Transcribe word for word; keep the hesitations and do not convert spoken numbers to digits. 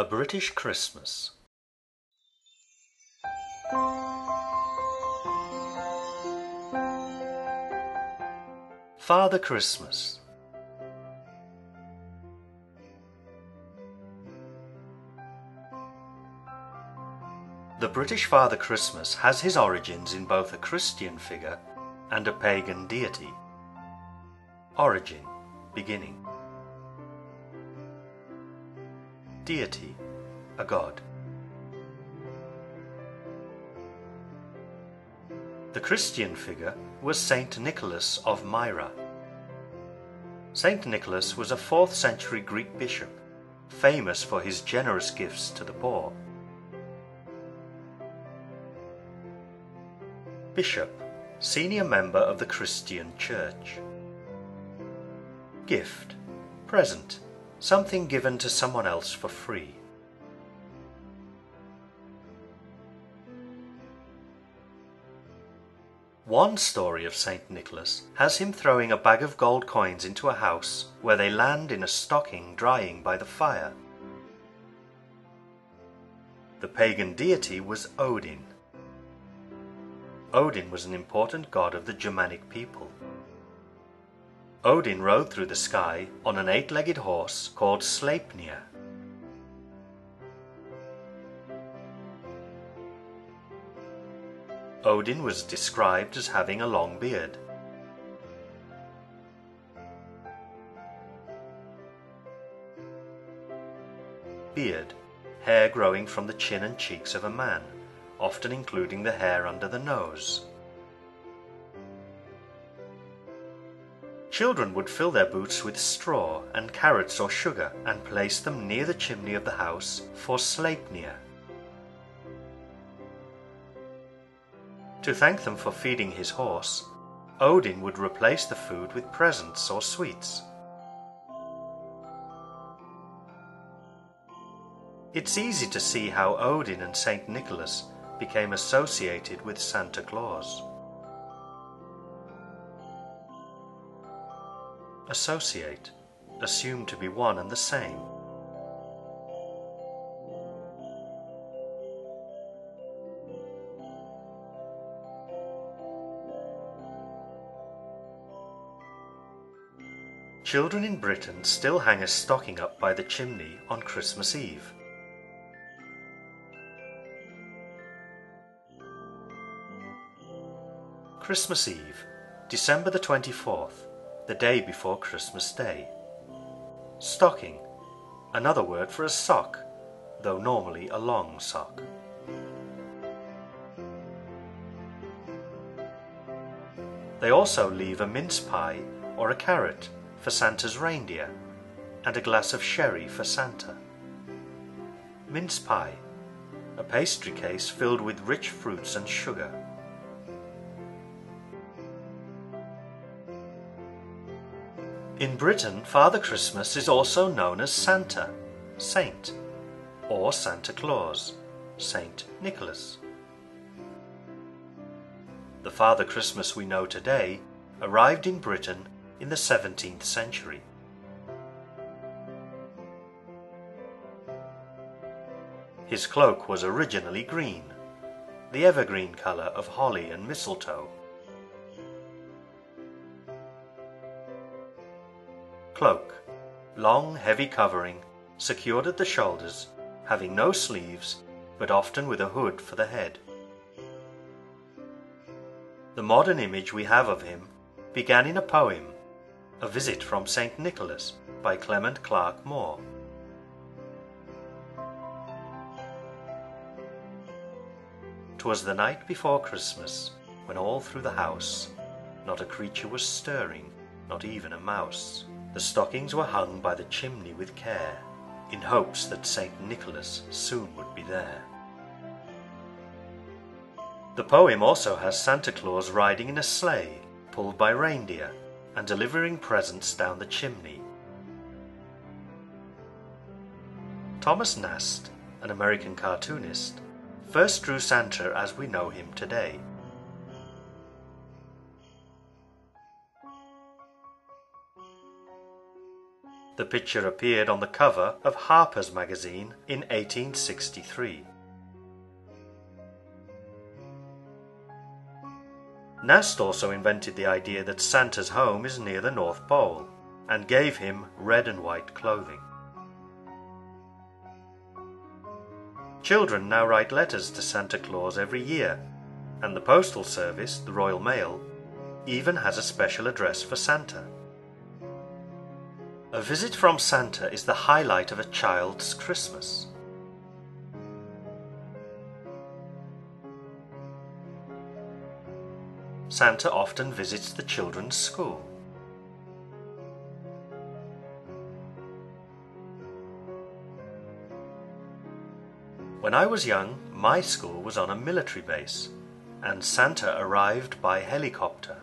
A British Christmas. Father Christmas. The British Father Christmas has his origins in both a Christian figure and a pagan deity. Origin, beginning. Deity, a god. The Christian figure was Saint Nicholas of Myra. Saint Nicholas was a fourth century Greek bishop, famous for his generous gifts to the poor. Bishop, senior member of the Christian Church. Gift, present, something given to someone else for free. One story of Saint Nicholas has him throwing a bag of gold coins into a house where they land in a stocking drying by the fire. The pagan deity was Odin. Odin was an important god of the Germanic people. Odin rode through the sky on an eight-legged horse called Sleipnir. Odin was described as having a long beard. Beard, hair growing from the chin and cheeks of a man, often including the hair under the nose. Children would fill their boots with straw and carrots or sugar and place them near the chimney of the house for Sleipnir. To thank them for feeding his horse, Odin would replace the food with presents or sweets. It's easy to see how Odin and Saint Nicholas became associated with Santa Claus. Associate, assumed to be one and the same. Children in Britain still hang a stocking up by the chimney on Christmas Eve. Christmas Eve, December the twenty-fourth, the day before Christmas Day. Stocking, another word for a sock, though normally a long sock. They also leave a mince pie or a carrot for Santa's reindeer and a glass of sherry for Santa. Mince pie, a pastry case filled with rich fruits and sugar. In Britain, Father Christmas is also known as Santa, Saint, or Santa Claus, Saint Nicholas. The Father Christmas we know today arrived in Britain in the seventeenth century. His cloak was originally green, the evergreen colour of holly and mistletoe. Cloak, long, heavy covering, secured at the shoulders, having no sleeves, but often with a hood for the head. The modern image we have of him began in a poem, A Visit from Saint Nicholas, by Clement Clarke Moore. "'Twas the night before Christmas, when all through the house not a creature was stirring, not even a mouse. The stockings were hung by the chimney with care, in hopes that Saint Nicholas soon would be there." The poem also has Santa Claus riding in a sleigh, pulled by reindeer, and delivering presents down the chimney. Thomas Nast, an American cartoonist, first drew Santa as we know him today. The picture appeared on the cover of Harper's Magazine in eighteen sixty-three. Nast also invented the idea that Santa's home is near the North Pole, and gave him red and white clothing. Children now write letters to Santa Claus every year, and the Postal Service, the Royal Mail, even has a special address for Santa. A Visit from Santa is the highlight of a child's Christmas. Santa often visits the children's school. When I was young, my school was on a military base, and Santa arrived by helicopter.